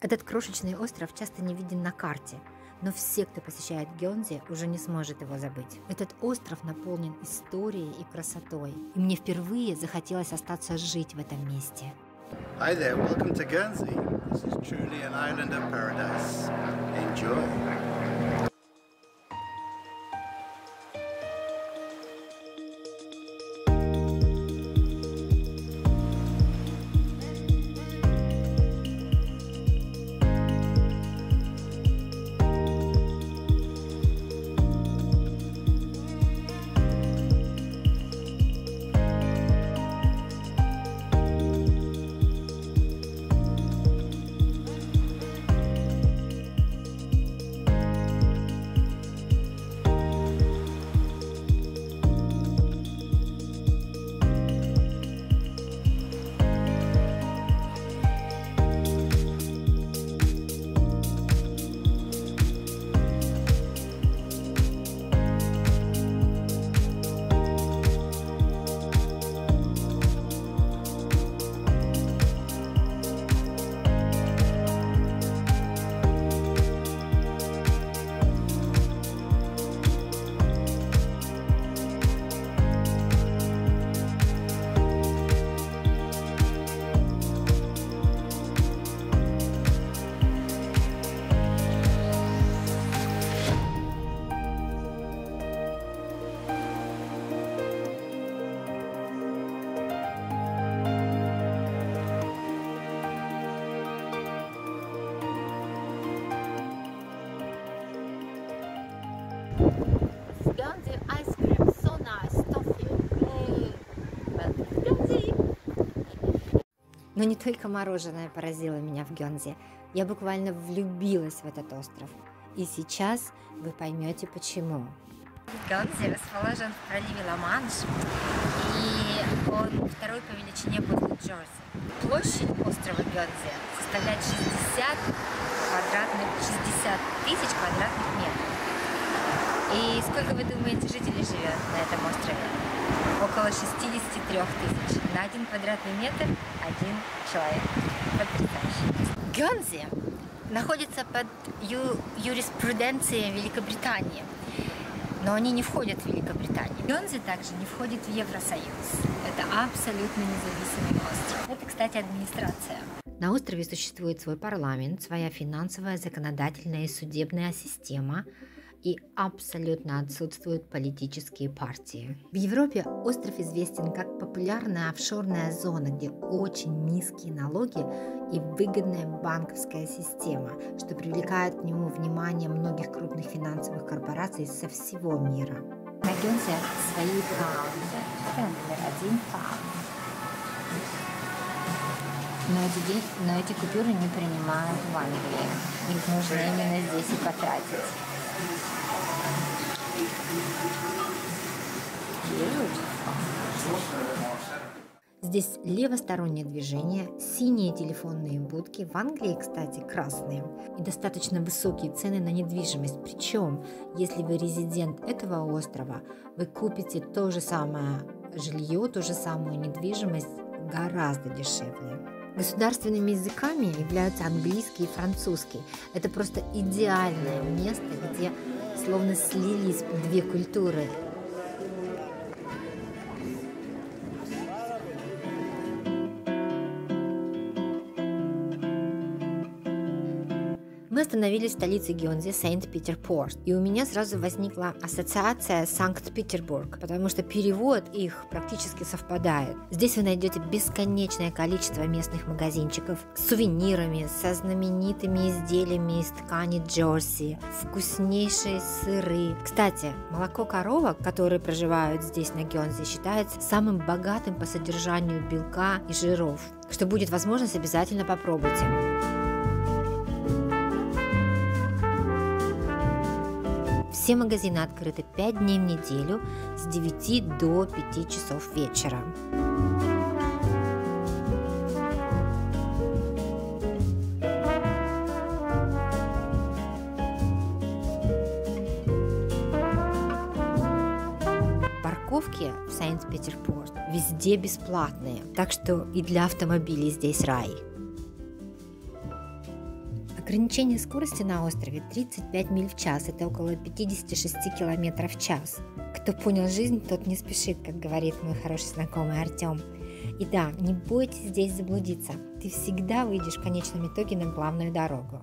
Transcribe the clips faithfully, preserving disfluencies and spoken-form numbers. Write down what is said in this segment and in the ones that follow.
Этот крошечный остров часто не виден на карте, но все, кто посещает Гернси, уже не сможет его забыть. Этот остров наполнен историей и красотой, и мне впервые захотелось остаться жить в этом месте. Hi there, welcome to Guernsey. This is truly an island of paradise. Enjoy. Но не только мороженое поразило меня в Гернси. Я буквально влюбилась в этот остров. И сейчас вы поймете почему. Гернси расположен в проливе Ла-Манш, и он второй по величине после Джорси. Площадь острова Гернси составляет шестьдесят тысяч квадратных метров. И сколько, вы думаете, жителей живет на этом острове? Около шестидесяти трёх тысяч. На один квадратный метр один человек. Потрясающе. Гернси находится под ю юриспруденцией Великобритании, но они не входят в Великобританию. Гернси также не входит в Евросоюз. Это абсолютно независимый остров. Это, кстати, администрация. На острове существует свой парламент, своя финансовая, законодательная и судебная система, и абсолютно отсутствуют политические партии. В Европе остров известен как популярная офшорная зона, где очень низкие налоги и выгодная банковская система, что привлекает к нему внимание многих крупных финансовых корпораций со всего мира. На Гернси свои правы. Один факт. Но эти, но эти купюры не принимают в Англии. Их нужно именно здесь и потратить. Здесь левостороннее движение, синие телефонные будки, в Англии, кстати, красные, и достаточно высокие цены на недвижимость. Причем, если вы резидент этого острова, вы купите то же самое жилье, ту же самую недвижимость гораздо дешевле. Государственными языками являются английский и французский. Это просто идеальное место, где словно слились две культуры. Мы остановились в столице Гернси, Сент-Питер-Порт, и у меня сразу возникла ассоциация Санкт-Петербург, потому что перевод их практически совпадает. Здесь вы найдете бесконечное количество местных магазинчиков с сувенирами, со знаменитыми изделиями из ткани Джерси, вкуснейшие сыры. Кстати, молоко коровок, которые проживают здесь на Гернси, считается самым богатым по содержанию белка и жиров. Что будет возможность, обязательно попробуйте. Все магазины открыты пять дней в неделю с девяти до пяти часов вечера. Парковки в Сент-Питер-Порт везде бесплатные, так что и для автомобилей здесь рай. Ограничение скорости на острове тридцать пять миль в час, это около пятьдесят шесть километров в час. Кто понял жизнь, тот не спешит, как говорит мой хороший знакомый Артём. И да, не бойтесь здесь заблудиться, ты всегда выйдешь в конечном итоге на главную дорогу.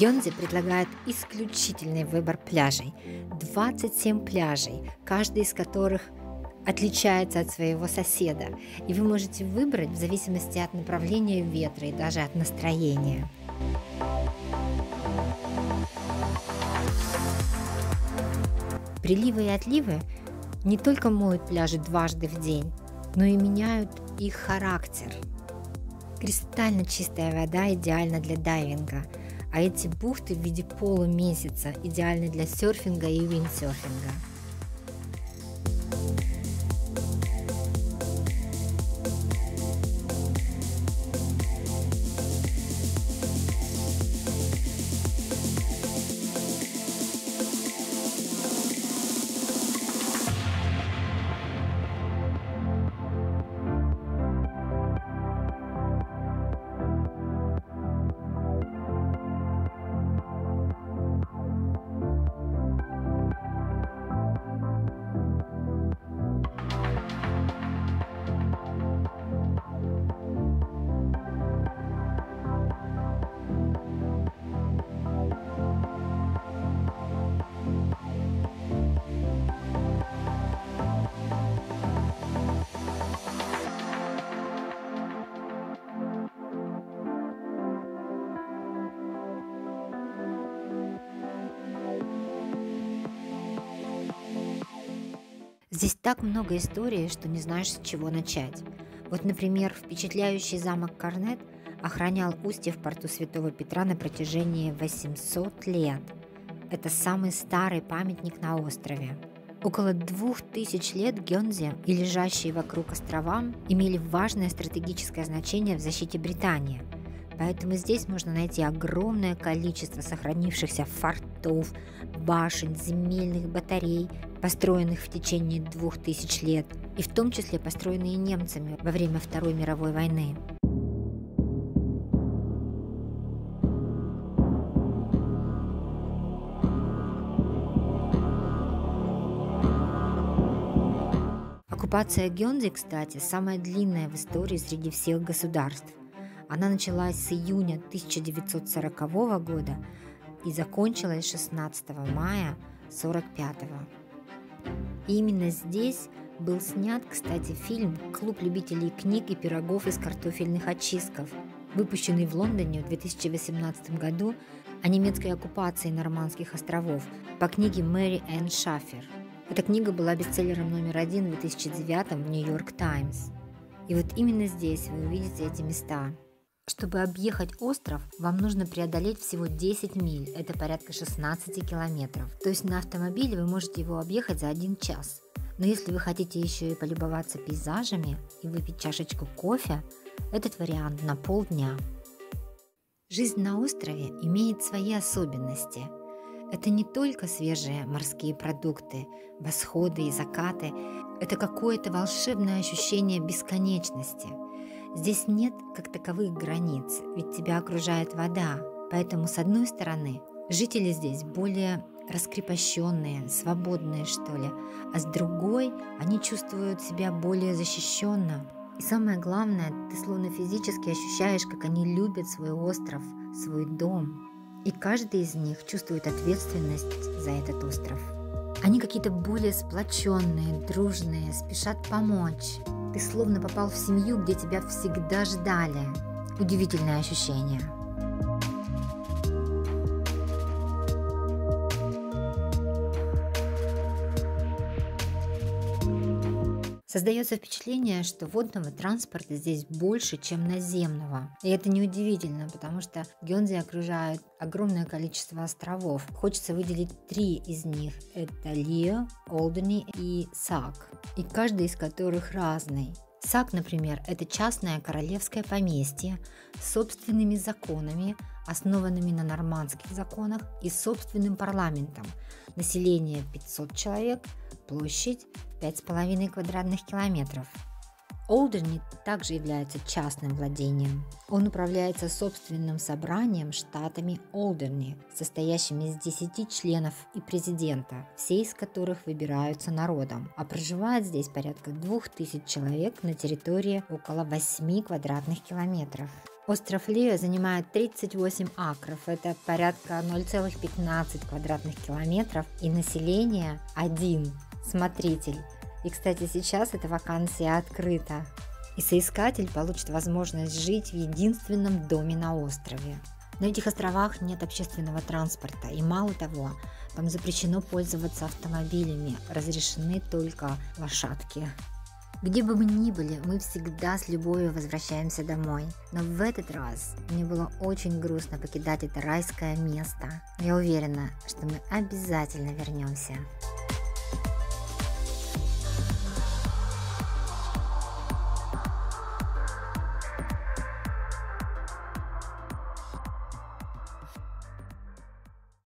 Гернси предлагает исключительный выбор пляжей, двадцать семь пляжей, каждый из которых отличается от своего соседа, и вы можете выбрать в зависимости от направления ветра и даже от настроения. Приливы и отливы не только моют пляжи дважды в день, но и меняют их характер. Кристально чистая вода идеальна для дайвинга, а эти бухты в виде полумесяца идеальны для серфинга и виндсерфинга. Здесь так много историй, что не знаешь, с чего начать. Вот, например, впечатляющий замок Корнет охранял устье в порту Святого Петра на протяжении восемьсот лет. Это самый старый памятник на острове. Около двух тысяч лет Гернси и лежащие вокруг острова имели важное стратегическое значение в защите Британии. Поэтому здесь можно найти огромное количество сохранившихся фортов, башен, земельных батарей, построенных в течение двух тысяч лет, и в том числе построенные немцами во время Второй мировой войны. Оккупация Гернси, кстати, самая длинная в истории среди всех государств. Она началась с июня тысяча девятьсот сорокового года и закончилась шестнадцатого мая сорок пятого. И именно здесь был снят, кстати, фильм «Клуб любителей книг и пирогов из картофельных очистков», выпущенный в Лондоне в две тысячи восемнадцатом году, о немецкой оккупации Нормандских островов по книге Мэри Энн Шафер. Эта книга была бестселлером номер один в две тысячи девятом в «Нью-Йорк Таймс». И вот именно здесь вы увидите эти места. Чтобы объехать остров, вам нужно преодолеть всего десять миль, это порядка шестнадцать километров. То есть на автомобиле вы можете его объехать за один час. Но если вы хотите еще и полюбоваться пейзажами и выпить чашечку кофе, этот вариант на полдня. Жизнь на острове имеет свои особенности. Это не только свежие морские продукты, восходы и закаты, это какое-то волшебное ощущение бесконечности. Здесь нет как таковых границ, ведь тебя окружает вода, поэтому с одной стороны жители здесь более раскрепощенные, свободные что ли, а с другой они чувствуют себя более защищенно. И самое главное, ты словно физически ощущаешь, как они любят свой остров, свой дом, и каждый из них чувствует ответственность за этот остров. Они какие-то более сплоченные, дружные, спешат помочь. Ты словно попал в семью, где тебя всегда ждали. Удивительное ощущение. Создается впечатление, что водного транспорта здесь больше, чем наземного. И это неудивительно, потому что Гернси окружает огромное количество островов. Хочется выделить три из них. Это Лио, Олдерни и Сак. И каждый из которых разный. Сак, например, это частное королевское поместье с собственными законами, основанными на нормандских законах, и собственным парламентом. Население пятьсот человек, площадь пять с половиной квадратных километров. Олдерни также является частным владением. Он управляется собственным собранием штатами Олдерни, состоящими из десяти членов и президента, все из которых выбираются народом, а проживает здесь порядка двух тысяч человек на территории около восьми квадратных километров. Остров Лио занимает тридцать восемь акров, это порядка ноль целых пятнадцать сотых квадратных километров, и население один смотритель. И, кстати, сейчас эта вакансия открыта, и соискатель получит возможность жить в единственном доме на острове. На этих островах нет общественного транспорта, и мало того, там запрещено пользоваться автомобилями, разрешены только лошадки. Где бы мы ни были, мы всегда с любовью возвращаемся домой. Но в этот раз мне было очень грустно покидать это райское место. Я уверена, что мы обязательно вернемся.